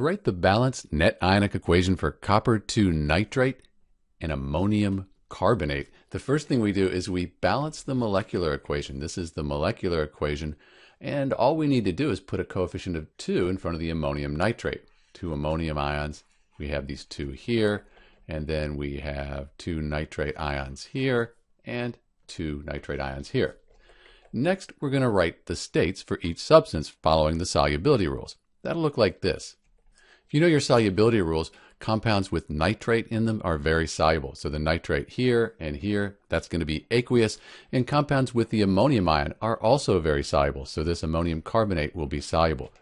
to write the balanced net ionic equation for copper(II) nitrate and ammonium carbonate, the first thing we do is we balance the molecular equation. This is the molecular equation, and all we need to do is put a coefficient of 2 in front of the ammonium nitrate. 2 ammonium ions, we have these 2 here, and then we have 2 nitrate ions here and 2 nitrate ions here. Next, we're going to write the states for each substance following the solubility rules. That'll look like this. If you know your solubility rules, compounds with nitrate in them are very soluble. So the nitrate here and here, that's going to be aqueous. And compounds with the ammonium ion are also very soluble. So this ammonium carbonate will be soluble.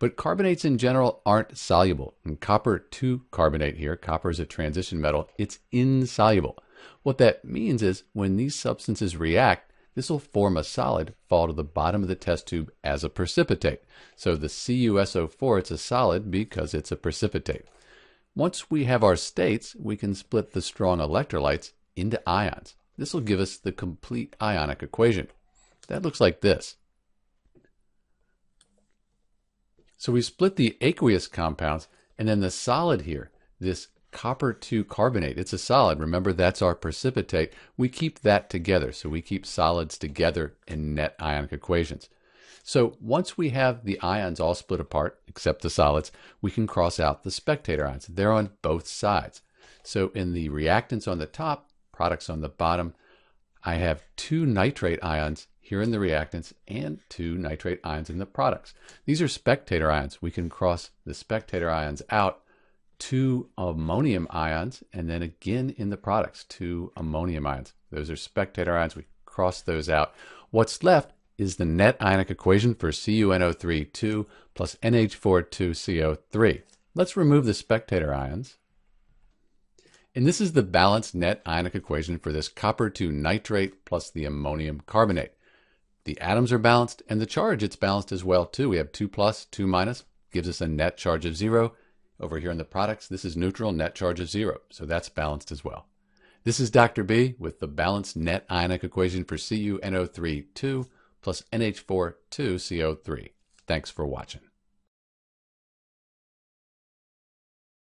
But carbonates in general aren't soluble. And copper(II) carbonate here, copper is a transition metal, it's insoluble. What that means is when these substances react, this will form a solid, fall to the bottom of the test tube as a precipitate. So the CuSO4, it's a solid because it's a precipitate. Once we have our states, we can split the strong electrolytes into ions. This will give us the complete ionic equation. That looks like this. So we split the aqueous compounds, and then the solid here, this copper(II) carbonate, it's a solid. Remember, that's our precipitate. We keep that together. So we keep solids together in net ionic equations. So once we have the ions all split apart, except the solids, we can cross out the spectator ions. They're on both sides. So in the reactants on the top, products on the bottom, I have 2 nitrate ions here in the reactants and 2 nitrate ions in the products. These are spectator ions. We can cross the spectator ions out. 2 ammonium ions, and then again in the products, 2 ammonium ions. Those are spectator ions. We cross those out. What's left is the net ionic equation for Cu(NO3)2 plus (NH4)2CO3. Let's remove the spectator ions. And this is the balanced net ionic equation for this copper(II) nitrate plus the ammonium carbonate. The atoms are balanced, and the charge, it's balanced as well too. We have 2+, 2-, gives us a net charge of 0. Over here in the products, this is neutral, net charge of 0. So that's balanced as well. This is Dr. B with the balanced net ionic equation for CuNO3(2) plus (NH4)2CO3. Thanks for watching.